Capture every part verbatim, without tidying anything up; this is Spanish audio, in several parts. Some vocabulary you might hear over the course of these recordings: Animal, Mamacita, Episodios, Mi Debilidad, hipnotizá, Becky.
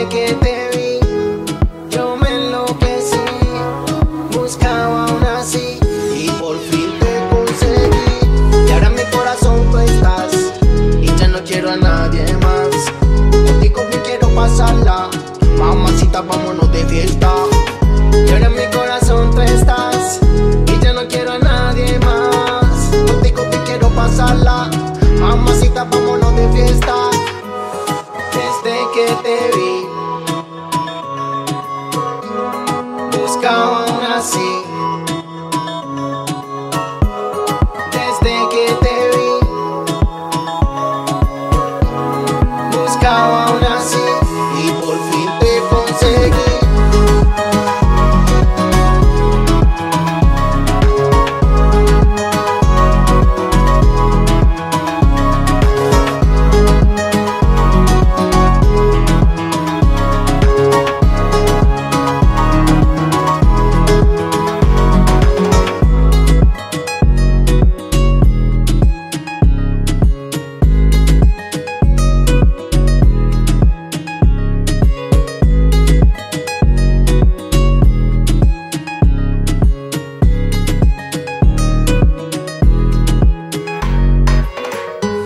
Desde que te vi, yo me enloquecí, buscaba aún así y por fin te conseguí. Y ahora en mi corazón tú estás y ya no quiero a nadie más. Contigo me quiero pasarla, mamacita, vámonos de fiesta. Y ahora en mi corazón tú estás y ya no quiero a nadie más. Contigo me quiero pasarla, mamacita, vámonos de fiesta. Desde que te vi, buscaba aún así. Desde que te vi, buscaba aún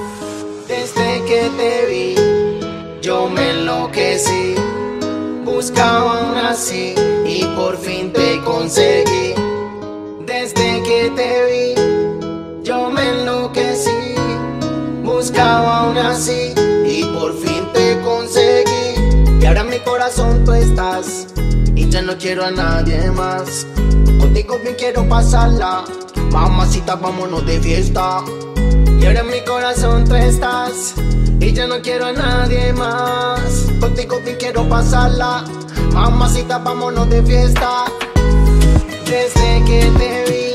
así y por fin te conseguí. Desde que te vi, yo me enloquecí, buscaba aún así y por fin te conseguí. Desde que te vi, yo me enloquecí, buscaba aún así y por fin te conseguí. Y ahora en mi corazón tú estás y ya no quiero a nadie más. Contigo bien quiero pasarla, mamacita, vámonos de fiesta. Y ahora en mi corazón tú estás y ya no quiero a nadie más. Contigo bien quiero pasarla, mamacita, vámonos de fiesta. Desde que te vi,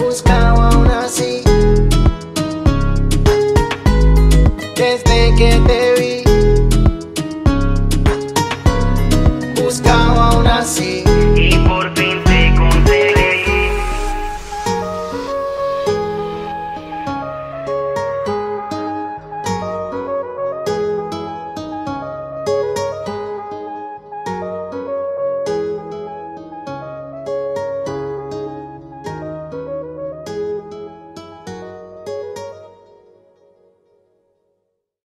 buscaba aún así. Desde que te vi.